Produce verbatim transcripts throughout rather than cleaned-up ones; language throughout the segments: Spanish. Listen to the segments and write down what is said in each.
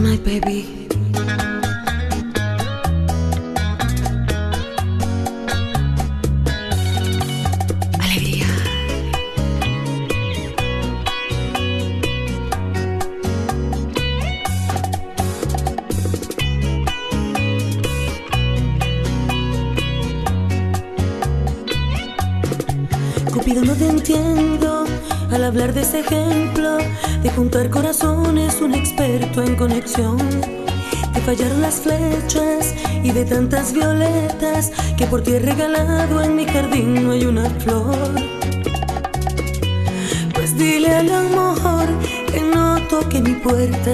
My baby, alegría. Cupido, no te entiendo al hablar de ese ejemplo de juntar corazones, un experto en conexión. Te fallaron las flechas y de tantas violetas que por ti he regalado, en mi jardín no hay una flor. Pues dile al amor que no toque mi puerta,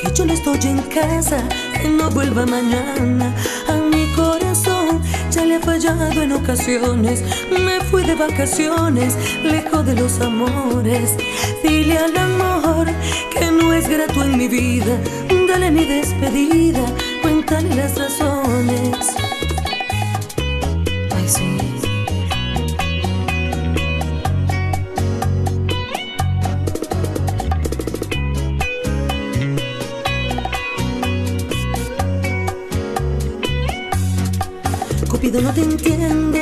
que yo no estoy en casa, que no vuelva mañana. A mi corazón ya le he fallado en ocasiones, me fui de vacaciones, lejos de los amores. Dile al amor que no es grato en mi vida, dale mi despedida, cuéntale las razones. Ay, sí. Cupido, no te entiendo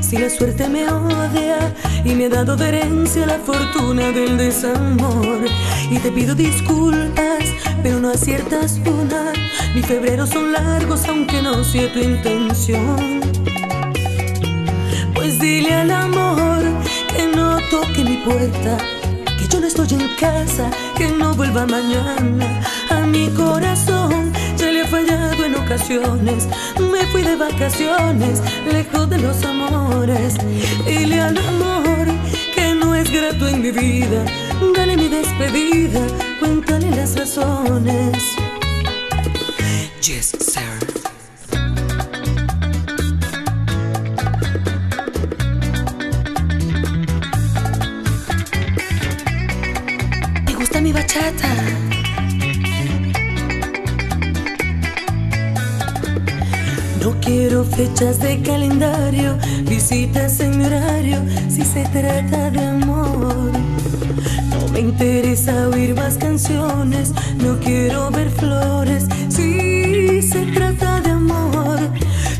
si la suerte me odia y me ha dado de herencia la fortuna del desamor. Y te pido disculpas, pero no aciertas una. Mis febreros son largos, aunque no sea tu intención. Pues dile al amor que no toque mi puerta, que yo no estoy en casa, que no vuelva mañana. A mi corazón ya le he fallado en ocasiones, me fui de vacaciones, lejos de los amores. Dile al amor que no es grato en mi vida, dale mi despedida, cuéntale las razones. Yes, sir. ¿Te gusta mi bachata? No quiero fechas de calendario, visitas en mi horario, si se trata de amor. No me interesa oír más canciones, no quiero ver flores, si se trata de amor.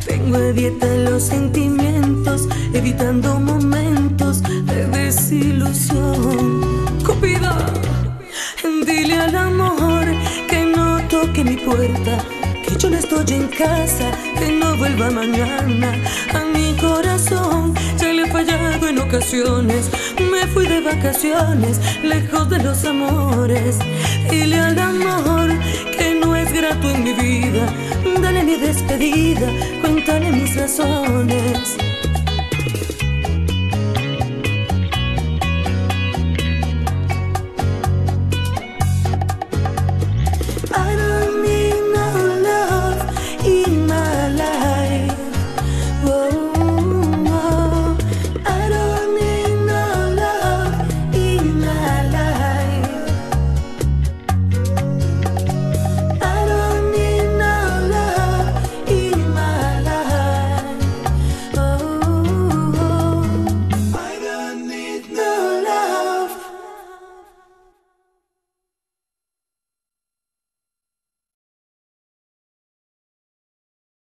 Tengo a dieta los sentimientos, evitando momentos de desilusión. Cupido, dile al amor que no toque mi puerta, que yo no estoy en casa, que no vuelva mañana. A mi corazón ya le he fallado en ocasiones, me fui de vacaciones, lejos de los amores. Dile al amor que no es grato en mi vida, dale mi despedida, cuéntale mis razones.